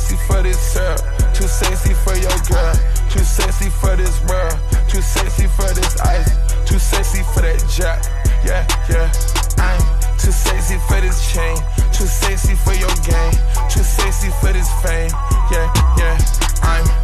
sexy for this girl, too sexy for your girl, too sexy for this world, too sexy for this ice, too sexy for that jack, yeah, yeah. I'm too sexy for this chain, too sexy for your game, too sexy for this fame, yeah, yeah. I'm